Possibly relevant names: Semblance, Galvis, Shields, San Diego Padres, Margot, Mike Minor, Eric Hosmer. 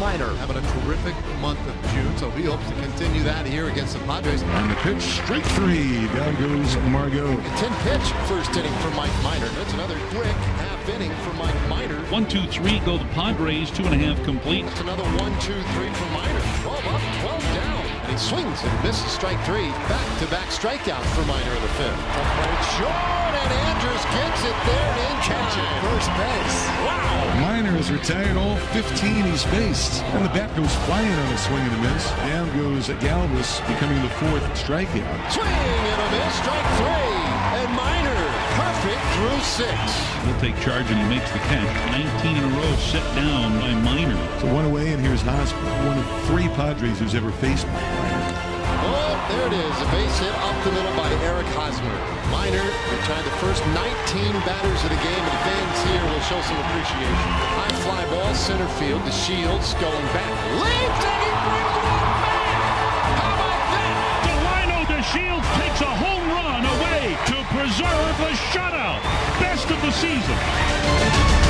Minor having a terrific month of June, so he hopes to continue that here against the Padres. On the pitch, strike three. Down goes Margot. A 10-pitch first inning for Mike Minor. That's another quick half inning for Mike Minor. 1, 2, 3 go the Padres. 2.5 complete. That's another 1, 2, 3 for Minor. 12 up, 12 down. And he swings and misses. Strike three. Back-to-back strikeout for Minor in the fifth. Short, and Andrews gets it there and catches it. First base. Wow. Minor has retired all 15 he's faced, and the bat goes flying on a swing and a miss. Down goes Galvis, becoming the fourth strikeout. Swing and a miss. Strike three. And Minor perfect through six. He'll take charge and he makes the catch. 19 in a row set down by Minor. So one away, and here's Hosmer, one of 3 Padres who's ever faced Minor. Oh, there it is. A base hit up the middle by Eric Hosmer. Minor retired the first 19 batters of the game, and fans here will show some appreciation. High fly ball, center field, the Shields going back. Leaps, and he brings it up back! How about that? DeLino de Shields takes a home run away to preserve a shutout. Best of the season.